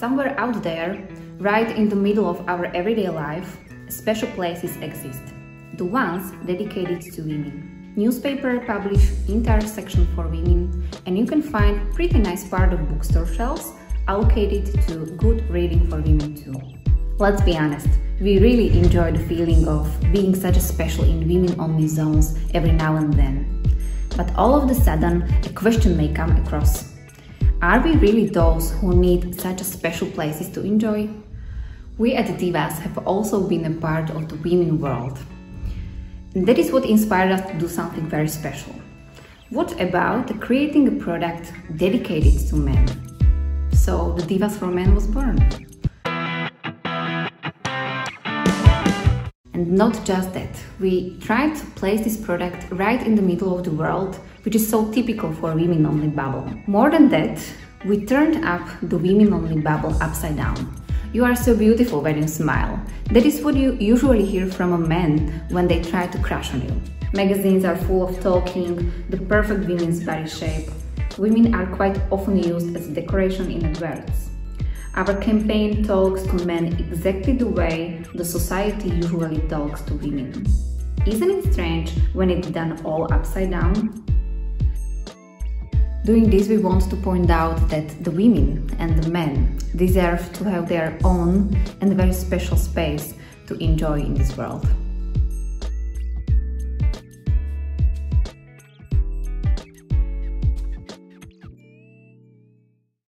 Somewhere out there, right in the middle of our everyday life, special places exist. The ones dedicated to women. Newspapers publish entire section for women, and you can find pretty nice part of bookstore shelves allocated to good reading for women too. Let's be honest, we really enjoy the feeling of being such a special in women-only zones every now and then. But all of a sudden, a question may come across. Are we really those who need such special places to enjoy? We at Divas have also been a part of the women world. And that is what inspired us to do something very special. What about creating a product dedicated to men? So the Divas for Men was born. And not just that, we tried to place this product right in the middle of the world, which is so typical for women-only bubble. More than that, we turned up the women-only bubble upside down. You are so beautiful when you smile. That is what you usually hear from a man when they try to crush on you. Magazines are full of talking, the perfect women's body shape. Women are quite often used as decoration in adverts. Our campaign talks to men exactly the way the society usually talks to women. Isn't it strange when it's done all upside down? Doing this, we want to point out that the women and the men deserve to have their own and very special space to enjoy in this world.